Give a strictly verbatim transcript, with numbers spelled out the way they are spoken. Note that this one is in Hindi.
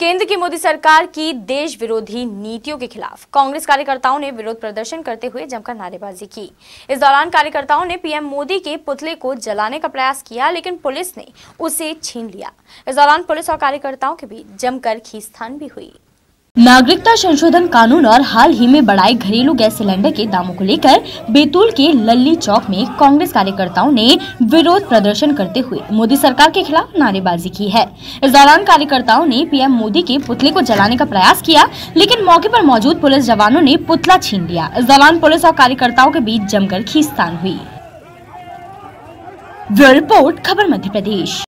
केंद्र की मोदी सरकार की देश विरोधी नीतियों के खिलाफ कांग्रेस कार्यकर्ताओं ने विरोध प्रदर्शन करते हुए जमकर नारेबाजी की। इस दौरान कार्यकर्ताओं ने पीएम मोदी के पुतले को जलाने का प्रयास किया, लेकिन पुलिस ने उसे छीन लिया। इस दौरान पुलिस और कार्यकर्ताओं के बीच जमकर खींचतान भी हुई। नागरिकता संशोधन कानून और हाल ही में बढ़ाए घरेलू गैस सिलेंडर के दामों को लेकर बैतूल के लल्ली चौक में कांग्रेस कार्यकर्ताओं ने विरोध प्रदर्शन करते हुए मोदी सरकार के खिलाफ नारेबाजी की है। इस दौरान कार्यकर्ताओं ने पीएम मोदी के पुतले को जलाने का प्रयास किया, लेकिन मौके पर मौजूद पुलिस जवानों ने पुतला छीन लिया। इस दौरान पुलिस और कार्यकर्ताओं के बीच जमकर खींचतान हुई। ब्यूरो रिपोर्ट, खबर मध्य प्रदेश।